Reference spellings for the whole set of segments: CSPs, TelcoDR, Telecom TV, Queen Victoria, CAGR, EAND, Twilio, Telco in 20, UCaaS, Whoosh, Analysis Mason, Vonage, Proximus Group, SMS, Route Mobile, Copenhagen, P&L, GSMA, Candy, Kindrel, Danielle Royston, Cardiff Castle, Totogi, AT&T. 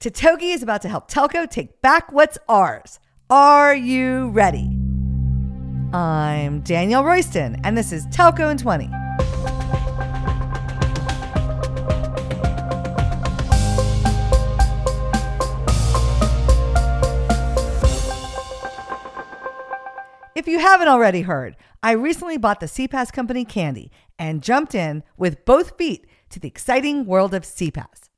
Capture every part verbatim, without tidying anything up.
Totogi is about to help Telco take back what's ours. Are you ready? I'm Danielle Royston, and this is Telco in twenty. If you haven't already heard, I recently bought the CPaaS company Candy and jumped in with both feet to the exciting world of CPaaS.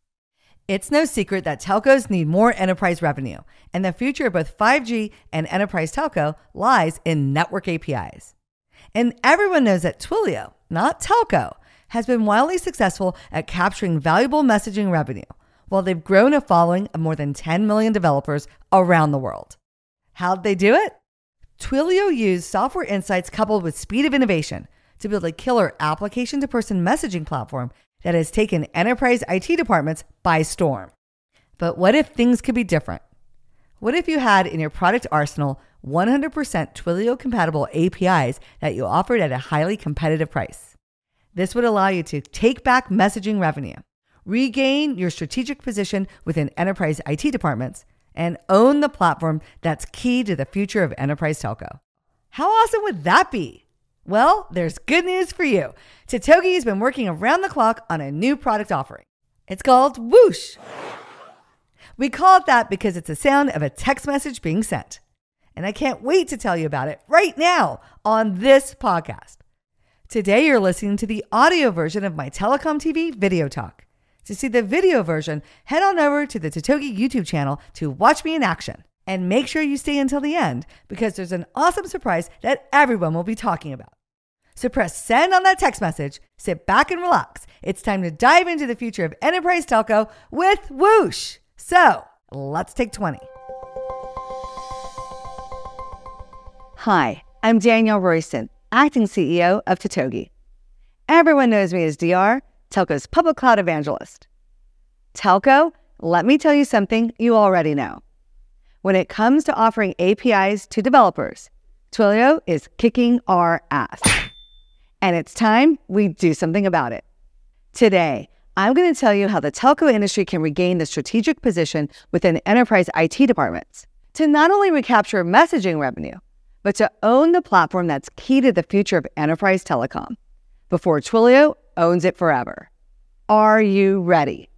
It's no secret that telcos need more enterprise revenue, and the future of both five G and enterprise telco lies in network A P Is. And everyone knows that Twilio, not telco, has been wildly successful at capturing valuable messaging revenue, while they've grown a following of more than ten million developers around the world. How'd they do it? Twilio used software insights coupled with speed of innovation to build a killer application-to-person messaging platform that has taken enterprise I T departments by storm. But what if things could be different? What if you had in your product arsenal one hundred percent Twilio-compatible A P Is that you offered at a highly competitive price? This would allow you to take back messaging revenue, regain your strategic position within enterprise I T departments, and own the platform that's key to the future of enterprise telco. How awesome would that be? Well, there's good news for you. Totogi has been working around the clock on a new product offering. It's called Whoosh. We call it that because it's the sound of a text message being sent. And I can't wait to tell you about it right now on this podcast. Today, you're listening to the audio version of my Telecom T V video talk. To see the video version, head on over to the Totogi YouTube channel to watch me in action. And make sure you stay until the end because there's an awesome surprise that everyone will be talking about. So press send on that text message, sit back and relax. It's time to dive into the future of enterprise telco with Whoosh. So let's take twenty. Hi, I'm Danielle Royston, acting C E O of Totogi. Everyone knows me as D R, Telco's public cloud evangelist. Telco, let me tell you something you already know. When it comes to offering A P Is to developers, Twilio is kicking our ass. And it's time we do something about it. Today, I'm going to tell you how the telco industry can regain the strategic position within enterprise I T departments to not only recapture messaging revenue, but to own the platform that's key to the future of enterprise telecom before Twilio owns it forever. Are you ready?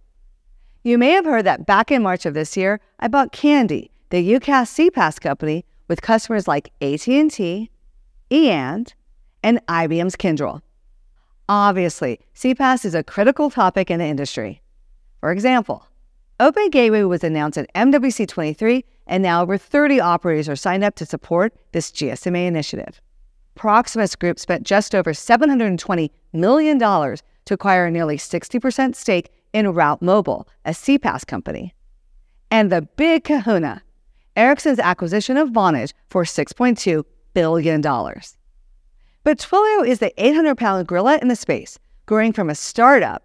You may have heard that back in March of this year, I bought Candy, the UCaaS CPaaS company with customers like A T and T, EAND, and I B M's Kindrel. Obviously, CPaaS is a critical topic in the industry. For example, Open Gateway was announced at M W C twenty-three, and now over thirty operators are signed up to support this G S M A initiative. Proximus Group spent just over seven hundred twenty million dollars to acquire a nearly sixty percent stake in Route Mobile, a CPaaS company. And the big kahuna, Ericsson's acquisition of Vonage for six point two billion dollars. But Twilio is the eight hundred pound gorilla in the space, growing from a startup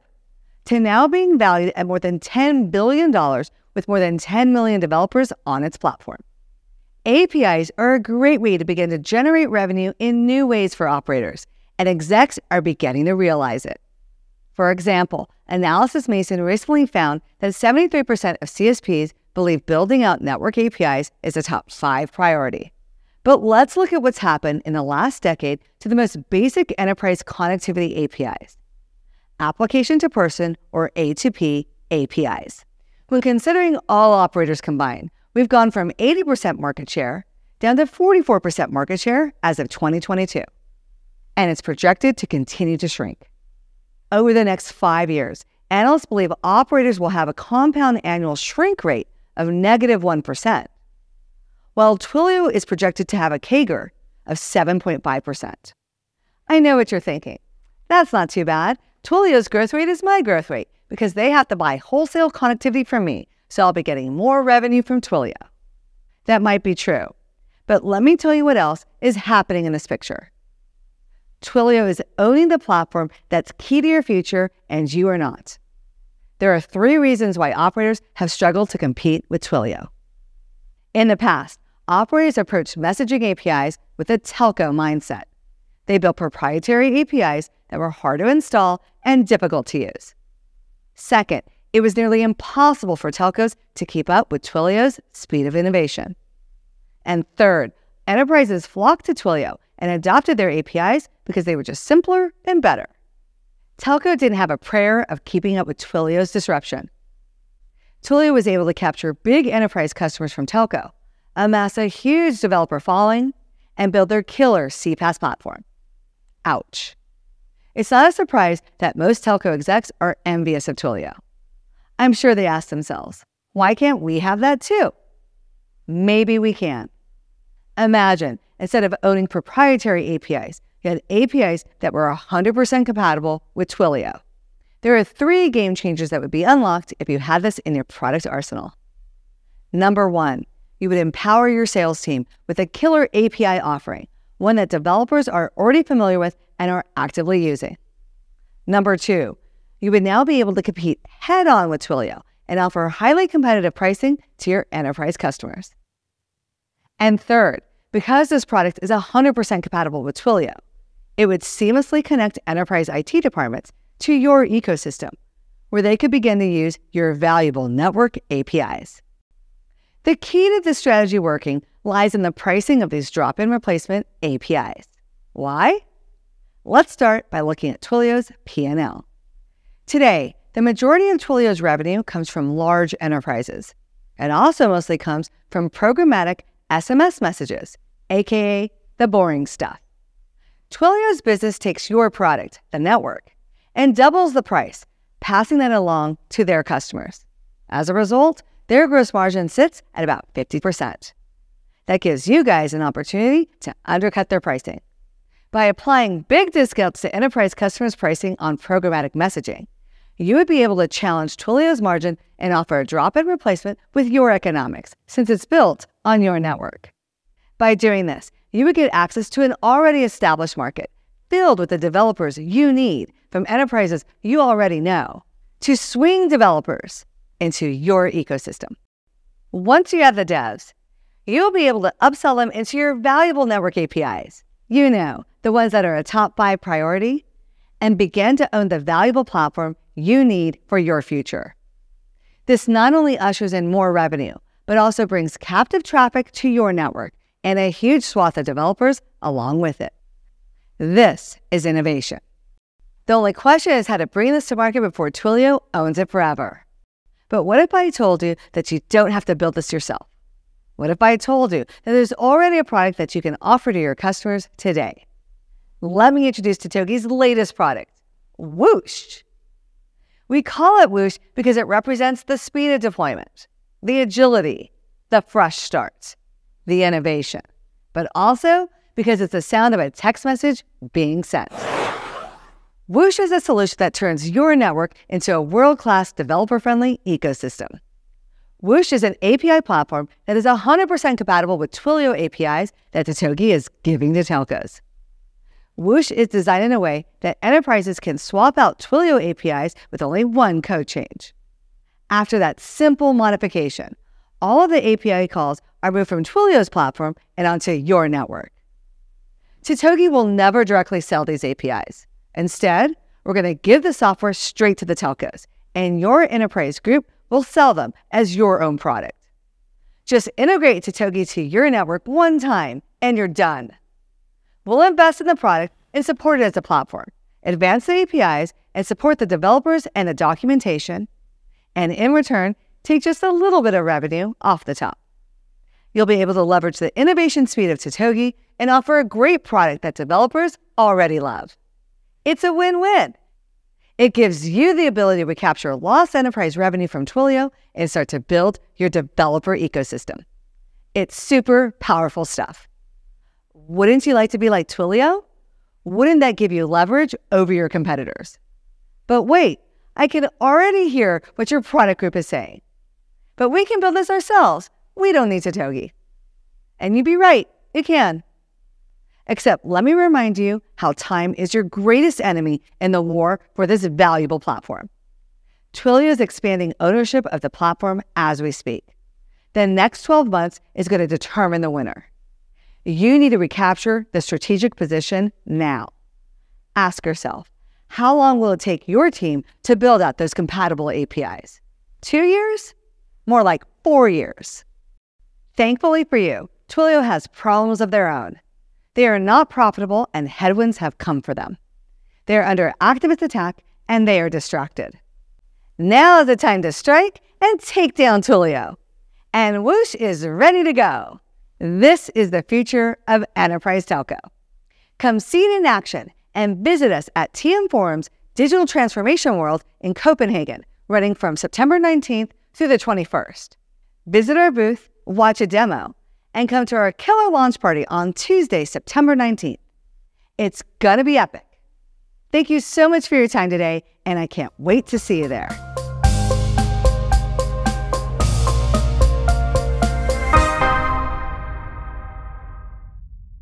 to now being valued at more than ten billion dollars with more than ten million developers on its platform. A P Is are a great way to begin to generate revenue in new ways for operators, and execs are beginning to realize it. For example, Analysis Mason recently found that seventy-three percent of C S Ps believe building out network A P Is is a top five priority. But let's look at what's happened in the last decade to the most basic enterprise connectivity A P Is, application-to-person, or A two P, A P Is. When considering all operators combined, we've gone from eighty percent market share down to forty-four percent market share as of twenty twenty-two, and it's projected to continue to shrink. Over the next five years, analysts believe operators will have a compound annual shrink rate of negative one percent. While Twilio is projected to have a C A G R of seven point five percent. I know what you're thinking. That's not too bad. Twilio's growth rate is my growth rate because they have to buy wholesale connectivity from me, so I'll be getting more revenue from Twilio. That might be true, but let me tell you what else is happening in this picture. Twilio is owning the platform that's key to your future, and you are not. There are three reasons why operators have struggled to compete with Twilio. In the past, operators approached messaging A P Is with a telco mindset. They built proprietary A P Is that were hard to install and difficult to use. Second, It was nearly impossible for telcos to keep up with Twilio's speed of innovation. And third, enterprises flocked to Twilio and adopted their A P Is because they were just simpler and better. Telco didn't have a prayer of keeping up with Twilio's disruption. Twilio was able to capture big enterprise customers from telco, amass a huge developer following, and build their killer CPaaS platform. Ouch. It's not a surprise that most telco execs are envious of Twilio. I'm sure they ask themselves, why can't we have that too? Maybe we can. Imagine, instead of owning proprietary A P Is, you had A P Is that were one hundred percent compatible with Twilio. There are three game changers that would be unlocked if you had this in your product arsenal. Number one, you would empower your sales team with a killer A P I offering, one that developers are already familiar with and are actively using. Number two, you would now be able to compete head-on with Twilio and offer highly competitive pricing to your enterprise customers. And third, because this product is one hundred percent compatible with Twilio, it would seamlessly connect enterprise I T departments to your ecosystem, where they could begin to use your valuable network A P Is. The key to this strategy working lies in the pricing of these drop-in replacement A P Is. Why? Let's start by looking at Twilio's P and L. Today, the majority of Twilio's revenue comes from large enterprises. It also mostly comes from programmatic S M S messages, aka the boring stuff. Twilio's business takes your product, the network, and doubles the price, passing that along to their customers. As a result, their gross margin sits at about fifty percent. That gives you guys an opportunity to undercut their pricing. By applying big discounts to enterprise customers' pricing on programmatic messaging, you would be able to challenge Twilio's margin and offer a drop-in replacement with your economics, since it's built on your network. By doing this, you would get access to an already established market, filled with the developers you need from enterprises you already know, to swing developers into your ecosystem. Once you have the devs, you'll be able to upsell them into your valuable network A P Is, you know, the ones that are a top five priority, and begin to own the valuable platform you need for your future. This not only ushers in more revenue, but also brings captive traffic to your network and a huge swath of developers along with it. This is innovation. The only question is how to bring this to market before Twilio owns it forever. But what if I told you that you don't have to build this yourself? What if I told you that there's already a product that you can offer to your customers today? Let me introduce Totogi's latest product, Whoosh. We call it Whoosh because it represents the speed of deployment, the agility, the fresh start, the innovation, but also because it's the sound of a text message being sent. Whoosh is a solution that turns your network into a world-class developer-friendly ecosystem. Whoosh is an A P I platform that is one hundred percent compatible with Twilio A P Is that Totogi is giving to telcos. Whoosh is designed in a way that enterprises can swap out Twilio A P Is with only one code change. After that simple modification, all of the A P I calls are moved from Twilio's platform and onto your network. Totogi will never directly sell these A P Is. Instead, we're going to give the software straight to the telcos, and your enterprise group will sell them as your own product. Just integrate Totogi to your network one time, and you're done. We'll invest in the product and support it as a platform, advance the A P Is, and support the developers and the documentation, and in return, take just a little bit of revenue off the top. You'll be able to leverage the innovation speed of Totogi and offer a great product that developers already love. It's a win-win. It gives you the ability to recapture lost enterprise revenue from Twilio and start to build your developer ecosystem. It's super powerful stuff. Wouldn't you like to be like Twilio? Wouldn't that give you leverage over your competitors? But wait, I can already hear what your product group is saying. But we can build this ourselves. We don't need Totogi. And you'd be right, you can. Except let me remind you how time is your greatest enemy in the war for this valuable platform. Twilio is expanding ownership of the platform as we speak. The next twelve months is going to determine the winner. You need to recapture the strategic position now. Ask yourself, How long will it take your team to build out those compatible A P Is? Two years? More like four years. Thankfully for you, Twilio has problems of their own. They are not profitable and headwinds have come for them. They are under activist attack and they are distracted. Now is the time to strike and take down Twilio. And Whoosh is ready to go. This is the future of enterprise telco. Come see it in action and visit us at T M Forum's Digital Transformation World in Copenhagen, running from September nineteenth through the twenty-first. Visit our booth, watch a demo, and come to our killer launch party on Tuesday, September nineteenth. It's gonna be epic. Thank you so much for your time today, and I can't wait to see you there.